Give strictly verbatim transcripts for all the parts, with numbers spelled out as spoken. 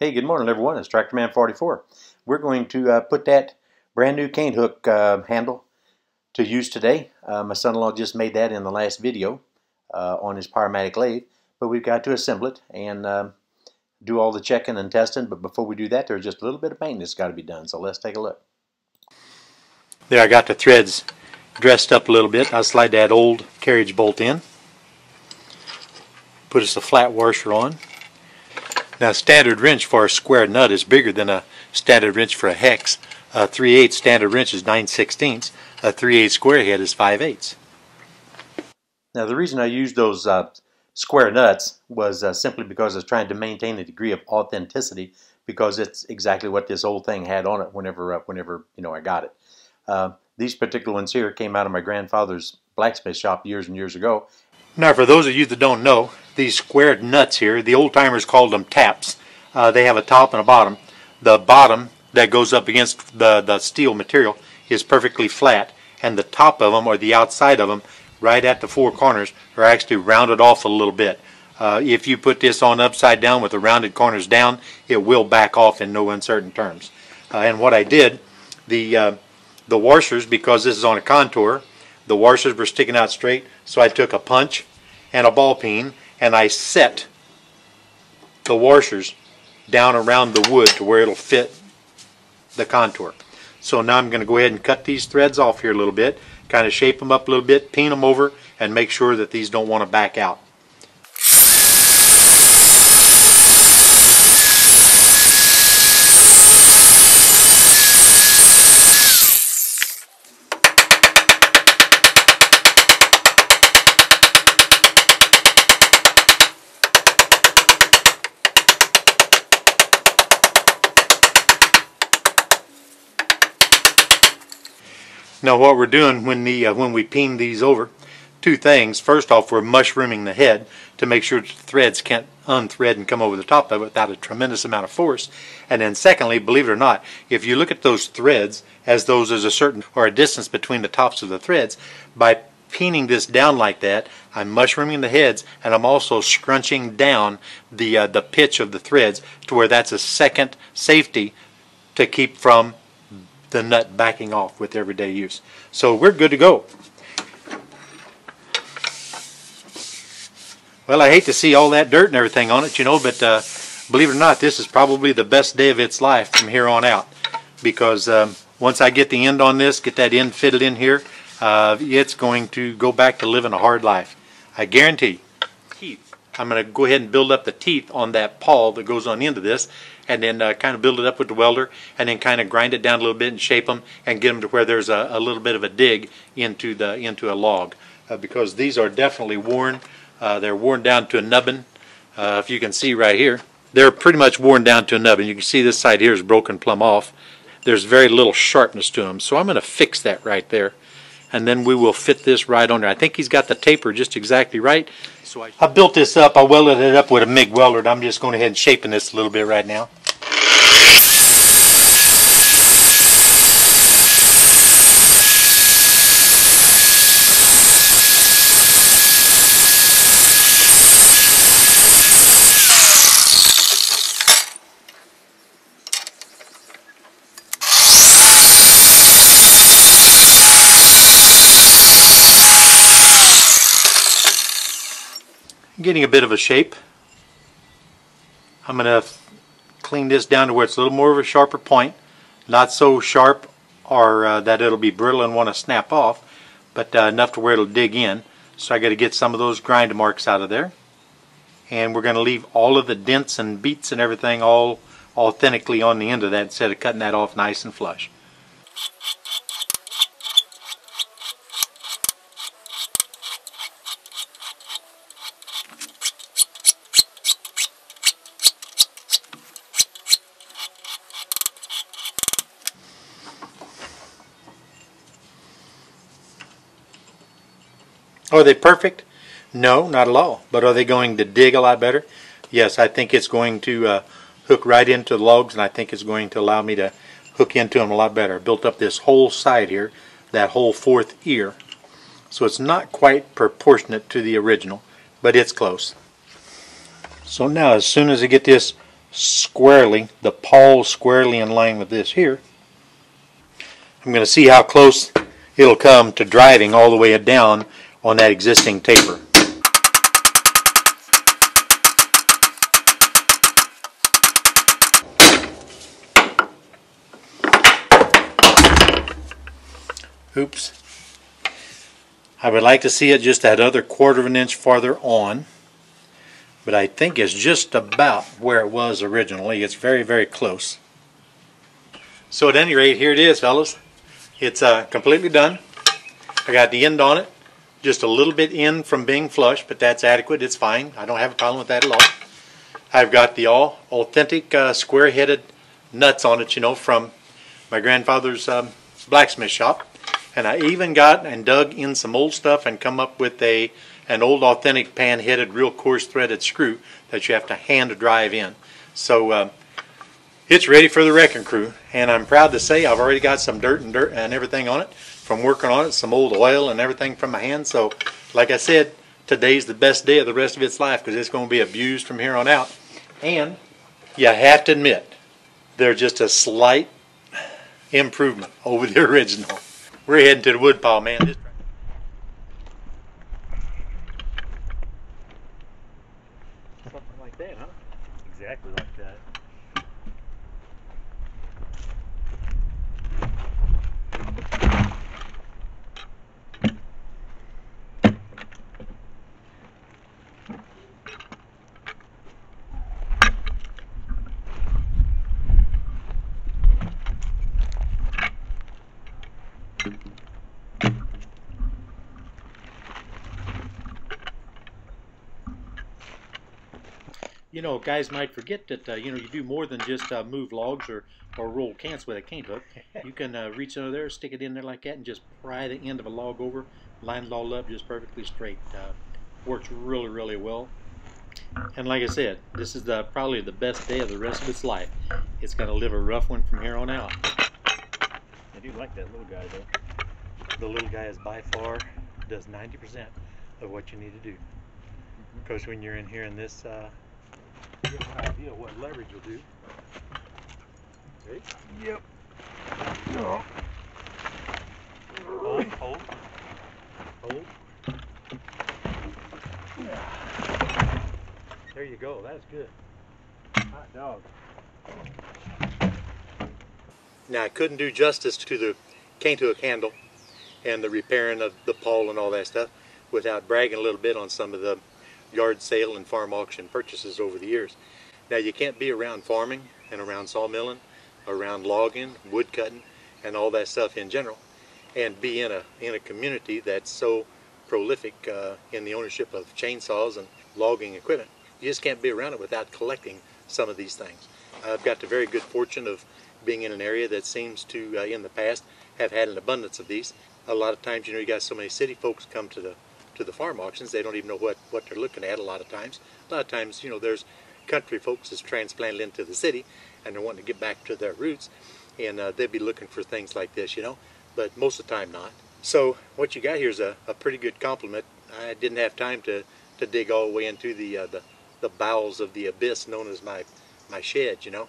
Hey, good morning everyone, it's Tractor Man forty-four. We're going to uh, put that brand new cane hook uh, handle to use today. Uh, my son-in-law just made that in the last video uh, on his Powermatic lathe, but we've got to assemble it and um, do all the checking and testing. But before we do that, there's just a little bit of maintenance got to be done, so let's take a look. There, I got the threads dressed up a little bit. I'll slide that old carriage bolt in, put us a flat washer on. Now, a standard wrench for a square nut is bigger than a standard wrench for a hex. A three eighths standard wrench is nine sixteenths. A three eighths square head is five eighths. Now, the reason I used those uh, square nuts was uh, simply because I was trying to maintain a degree of authenticity, because it's exactly what this old thing had on it whenever, uh, whenever you know, I got it. Uh, these particular ones here came out of my grandfather's blacksmith shop years and years ago. Now, for those of you that don't know, these squared nuts here, the old timers called them taps. Uh, they have a top and a bottom. The bottom that goes up against the, the steel material is perfectly flat, and the top of them, or the outside of them, right at the four corners, are actually rounded off a little bit. Uh, if you put this on upside down with the rounded corners down, it will back off in no uncertain terms. Uh, and what I did, the, uh, the washers, because this is on a contour, the washers were sticking out straight, so I took a punch and a ball peen, and I set the washers down around the wood to where it'll fit the contour. So now I'm going to go ahead and cut these threads off here a little bit, kind of shape them up a little bit, peen them over, and make sure that these don't want to back out. Now, what we're doing when the uh, when we peen these over, two things. First off, we're mushrooming the head to make sure the threads can't unthread and come over the top of it without a tremendous amount of force. And then secondly, believe it or not, if you look at those threads as those there's a certain or a distance between the tops of the threads, by peening this down like that, I'm mushrooming the heads, and I'm also scrunching down the uh, the pitch of the threads to where that's a second safety to keep from the nut backing off with everyday use. So we're good to go. Well, I hate to see all that dirt and everything on it, you know, but uh, believe it or not, this is probably the best day of its life from here on out, because um, once I get the end on this, get that end fitted in here, uh, it's going to go back to living a hard life, I guarantee. Teeth. I'm going to go ahead and build up the teeth on that pawl that goes on the end of this, and then uh, kind of build it up with the welder, and then kind of grind it down a little bit and shape them and get them to where there's a, a little bit of a dig into the into a log, uh, because these are definitely worn. Uh, they're worn down to a nubbin. Uh, if you can see right here, they're pretty much worn down to a nubbin. You can see this side here is broken plumb off. There's very little sharpness to them, so I'm going to fix that right there, and then we will fit this right on there. I think he's got the taper just exactly right. So I, I built this up. I welded it up with a MIG welder. I'm just going ahead and shaping this a little bit right now. Getting a bit of a shape. I'm going to clean this down to where it's a little more of a sharper point, not so sharp or uh, that it'll be brittle and want to snap off, but uh, enough to where it'll dig in. So I got to get some of those grind marks out of there, and we're going to leave all of the dents and beats and everything all authentically on the end of that instead of cutting that off nice and flush. Are they perfect? No, not at all. But are they going to dig a lot better? Yes, I think it's going to uh, hook right into the logs, and I think it's going to allow me to hook into them a lot better. I built up this whole side here, that whole fourth ear. So it's not quite proportionate to the original, but it's close. So now, as soon as I get this squarely, the pole squarely in line with this here. I'm going to see how close it'll come to driving all the way down on that existing taper. Oops. I would like to see it just that other quarter of an inch farther on, but I think it's just about where it was originally. It's very, very close. So at any rate, here it is, fellas. It's uh, completely done. I got the end on it, just a little bit in from being flush, but that's adequate. It's fine. I don't have a problem with that at all. I've got the all authentic uh, square-headed nuts on it, you know, from my grandfather's um, blacksmith shop. And I even got and dug in some old stuff and come up with a an old authentic pan-headed, real coarse threaded screw that you have to hand drive in. So um, it's ready for the wrecking crew, and I'm proud to say I've already got some dirt and dirt and everything on it from working on it, some old oil and everything from my hand. So like I said, today's the best day of the rest of its life, because it's going to be abused from here on out. And you have to admit, they're just a slight improvement over the original. We're heading to the woodpile, man. Something like that, huh? Exactly like that. You know, guys might forget that, uh, you know, you do more than just uh, move logs or, or roll cants with a cane hook. You can uh, reach under there, stick it in there like that, and just pry the end of a log over, line it all up just perfectly straight. Uh, works really, really well. And like I said, this is the, probably the best day of the rest of its life. It's going to live a rough one from here on out. I do like that little guy, though. The little guy is by far, does ninety percent of what you need to do. Of course, when you're in here in this... Uh, you have an idea what leverage will do. Okay. Yep. No. Hold, hold, hold. Yeah. There you go. That's good. Hot dog. Now, I couldn't do justice to the cane hook handle and the repairing of the pole and all that stuff without bragging a little bit on some of the yard sale and farm auction purchases over the years. Now, you can't be around farming and around sawmilling, around logging, wood cutting, and all that stuff in general, and be in a in a community that's so prolific uh, in the ownership of chainsaws and logging equipment. You just can't be around it without collecting some of these things. I've got the very good fortune of being in an area that seems to, uh, in the past, have had an abundance of these. A lot of times, you know, you got so many city folks come to the to the farm auctions, they don't even know what what they're looking at. A lot of times, a lot of times, you know, there's country folks that's transplanted into the city, and they're wanting to get back to their roots, and uh, they'd be looking for things like this, you know. But most of the time, not. So what you got here is a, a pretty good compliment. I didn't have time to to dig all the way into the uh, the the bowels of the abyss known as my my shed, you know,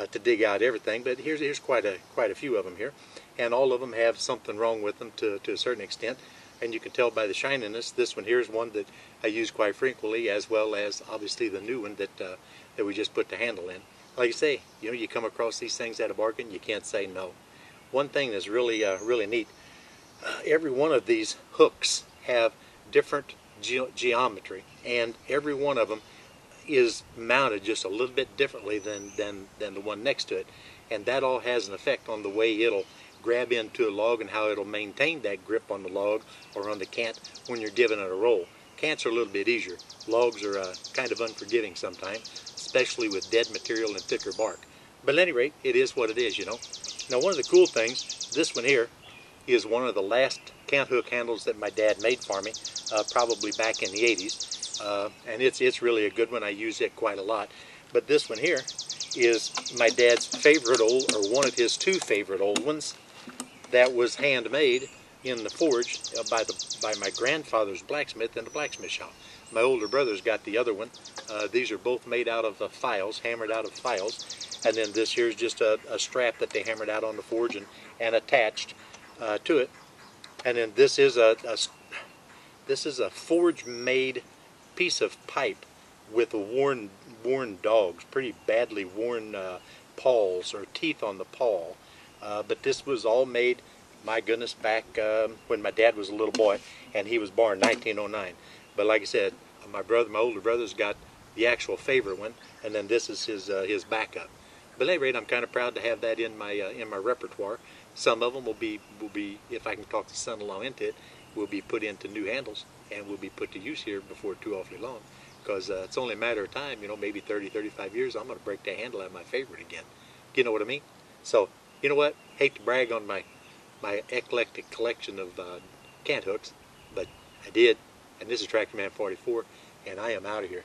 uh, to dig out everything. But here's here's quite a quite a few of them here, and all of them have something wrong with them to to a certain extent. And you can tell by the shininess, this one here is one that I use quite frequently, as well as obviously the new one that uh, that we just put the handle in. Like I say, you know, you come across these things at a bargain, you can't say no. One thing that's really, uh, really neat, uh, every one of these hooks have different ge geometry, and every one of them is mounted just a little bit differently than, than, than the one next to it. And that all has an effect on the way it'll grab into a log and how it'll maintain that grip on the log or on the cant when you're giving it a roll. Cants are a little bit easier. Logs are uh, kind of unforgiving sometimes, especially with dead material and thicker bark. But at any rate, it is what it is, you know. Now, one of the cool things, this one here is one of the last cant hook handles that my dad made for me, uh, probably back in the eighties. Uh, and it's, it's really a good one. I use it quite a lot. But this one here is my dad's favorite old, or one of his two favorite old ones, that was handmade in the forge by the by my grandfather's blacksmith in the blacksmith shop. My older brother's got the other one. Uh, these are both made out of uh, files, hammered out of files. And then this here's just a, a strap that they hammered out on the forge and, and attached uh, to it. And then this is a, a this is a forge-made piece of pipe with worn worn dogs, pretty badly worn uh, paws or teeth on the paw. Uh, but this was all made, my goodness, back uh, when my dad was a little boy, and he was born nineteen oh nine. But like I said, my brother, my older brother's got the actual favorite one, and then this is his uh, his backup. But at any rate, I'm kind of proud to have that in my uh, in my repertoire. Some of them will be will be if I can talk the son-in-law into it, will be put into new handles and will be put to use here before too awfully long, because uh, it's only a matter of time. You know, maybe thirty, thirty-five years, I'm going to break that handle out of my favorite again. You know what I mean? So you know what? Hate to brag on my my eclectic collection of uh, cant hooks, but I did. And this is Tractor Man forty-four, and I am out of here.